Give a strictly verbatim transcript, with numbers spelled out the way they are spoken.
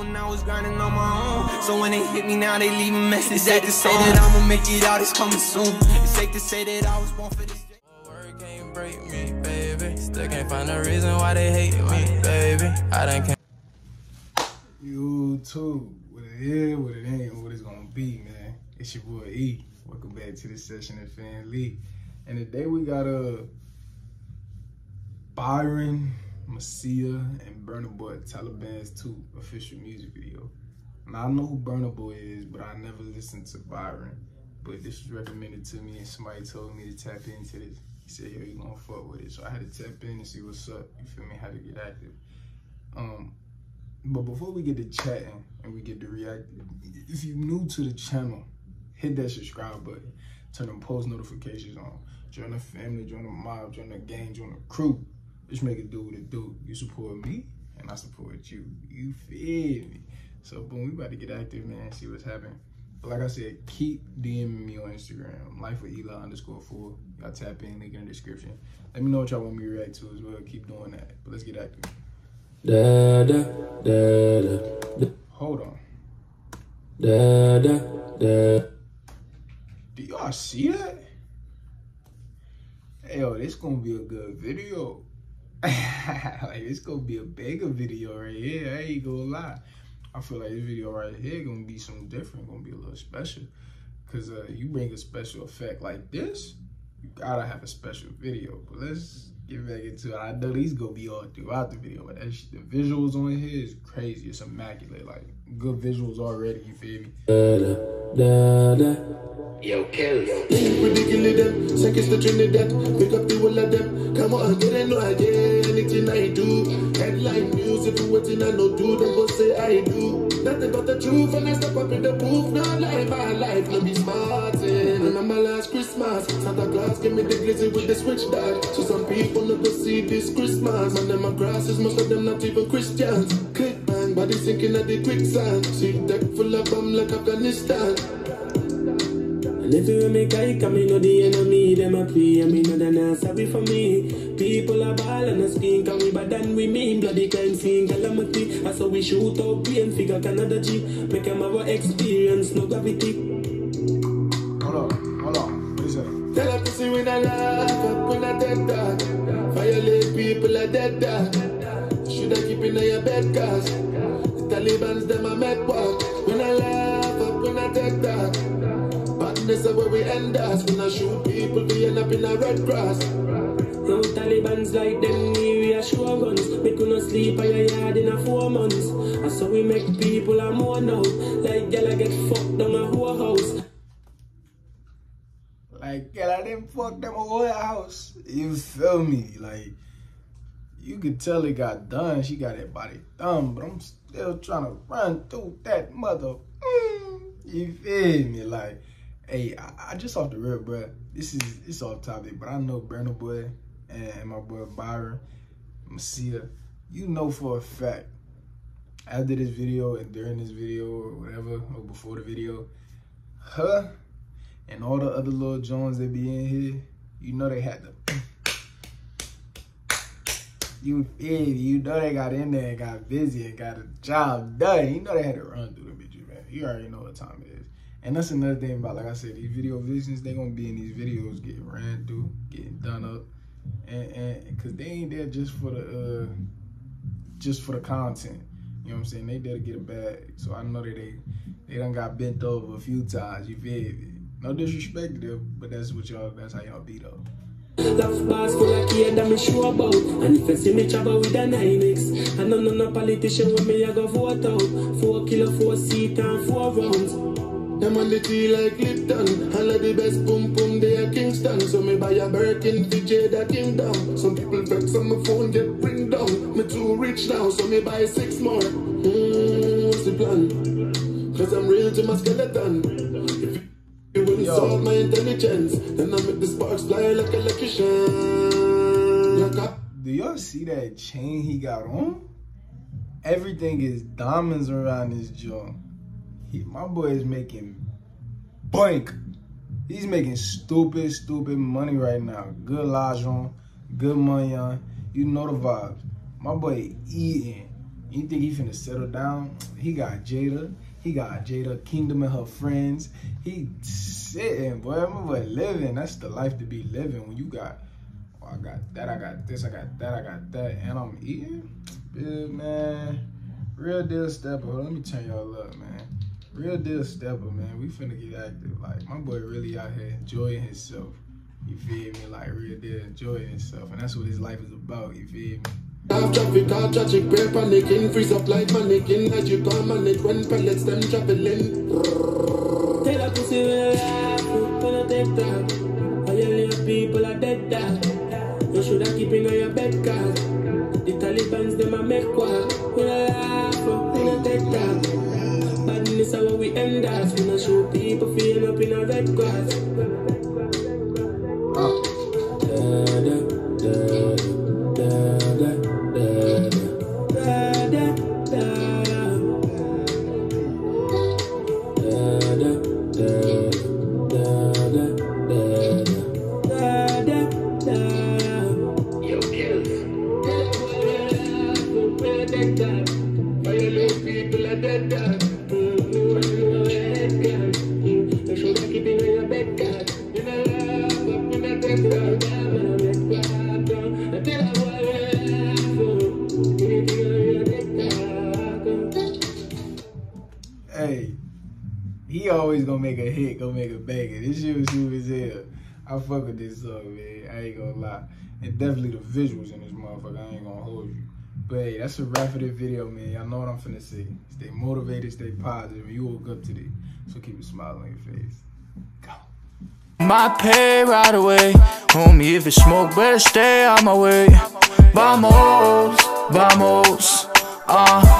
when I was grinding on my own. So when they hit me now, they leave a message. It's safe to say that I'm gonna make it out, it's coming soon. It's safe to say that I was born for this. Word can't break me, baby. Still can't find a reason why they hate me, baby. I done can't. YouTube, what it is, what it ain't, and what it's gonna be, man. It's your boy E. Welcome back to this session at Fan Lee. And today we got a uh, Byron Messia and Burna Boy, Talibans two official music video. Now, I know who Burna Boy is, but I never listened to Byron. But this was recommended to me, and somebody told me to tap into this. He said, yo, you gonna fuck with it. So I had to tap in and see what's up, you feel me, how to get active. Um, but before we get to chatting and we get to reacting, if you're new to the channel, hit that subscribe button, turn them post notifications on, join the family, join the mob, join the gang, join the crew. Just make it do what it do. You support me, and I support you. You feel me? So, boom, we about to get active, man, see what's happening. But like I said, keep DMing me on Instagram, lifeofeli underscore four. Y'all tap in, link in the description. Let me know what y'all want me to react to as well. Keep doing that. But let's get active. Da, da, da, da, da. Hold on. Da, da, da. Do y'all see that? Hey, yo, this gonna be a good video. Like, it's gonna be a bigger video right here. I ain't gonna lie. I feel like this video right here gonna be something different, gonna be a little special. Cause uh, you bring a special effect like this, you gotta have a special video. But let's get back into it. I know these gonna be all throughout the video, but that's, the visuals on here is crazy. It's immaculate, like good visuals already. You feel me? Da, da, da. Yo, Kelly. Ain't ridiculous. Seconds to Trinidad. Pick up the whole of them. Come on, get it, no idea. Anything I do. Headline news. If you waiting, I no do. Don't go say I do. Nothing but the truth. And I step up in the booth. Now life, my life. No be smarting. And on my last Christmas, Santa Claus gave me the glizzy with the switch dad. So some people never see this Christmas. And then my grasses, most of them not even Christians. Click, man. Body sinking at the quicksand. See deck full of bomb like Afghanistan. If you make I come in, know the enemy, them a play. I mean, no, they're not savvy for me. People are ball and a skin, can we bad than we mean? Bloody crime scene, calamity. I saw we shoot out brain, figure Canada Jeep. Make them have a experience, no gravity. Hold on, hold on, what is that? Tell a pussy when I laugh up, when I dead dog. Violate people are dead dog. Should I keep in your bed, cause the Talibans, them a met walk. When I laugh up, when I dead dog. This is where we end us. When I shoot people, we end up in a red grass. No Talibans like them, we are sure guns. We couldn't sleep at your yard in a four months. And so we make people a more now. Like girl, I get fucked on a whole house. Like girl, I didn't fuck them a whole house. You feel me? Like, you could tell it got done. She got that body thumb, but I'm still trying to run through that mother. Mm, you feel me? Like, hey, I, I just off the rip, bro. This is it's off topic, but I know Burna Boy and my boy Byron Messia. You know for a fact, after this video and during this video or whatever, or before the video, her and all the other little Jones that be in here, you know they had to. You feel me? You know they got in there and got busy and got a job done. You know they had to run through the bitches, man. You already know what time it is. And that's another thing about, like I said, these video visions, they gonna be in these videos getting ran through, getting done up, and and because they ain't there just for the uh, just for the content. You know what I'm saying? They there to get a bag. So I know that they they done got bent over a few times. You feel me? No disrespect to them, but that's what y'all. That's how y'all beat up. Love bars full of care that me sure about. And if you see me travel with a nine X, I know no politician with me I go vote out. Four kilo, four seat, and four rounds. Them on the tea like Lipton, all of the best boom boom, they are Kingston. So me buy a Birkin, D J that came down. Some people vex on my phone, get ring down. Me too rich now, so me buy six more. Mmm, what's the plan? Cause I'm real to my skeleton. If you wouldn't solve my intelligence, then I make the sparks fly like electrician. Do y'all see that chain he got on? Everything is diamonds around his jaw. He, my boy is making bank. He's making stupid, stupid money right now. Good lajon, good money on. You know the vibes. My boy eating. You think he finna settle down? He got Jada. He got Jada, Kingdom and her friends. He sitting, boy. I'm over living. That's the life to be living when you got, oh, I got that, I got this, I got that, I got that, and I'm eating? Yeah, man. Real deal stepper. Let me turn y'all up, man. Real deal stepper, man. We finna get active. Like, my boy really out here enjoying himself. You feel me? Like, real deal enjoying himself. And that's what his life is about. You feel me? Traffic, car, traffic, paper, nicking, free supply, panicking, as you come, and it went, pellets, them traveling. Tell her to see where you're dead down. All your little people are dead down. You should have keep in your bed, cause the Talibans, them are make one. We're alive, we're not dead down. Badness is how we end us. We not show people feeling up in our red grass. I fuck with this song, man. I ain't gonna lie. And definitely the visuals in this motherfucker, I ain't gonna hold you. But hey, that's a wrap for this video, man. Y'all know what I'm finna say. Stay motivated, stay positive. You woke up today, so keep a smile on your face. Go. My pay right away. Homie, if you smoke, better stay out my way. Vamos, vamos, ah. Uh.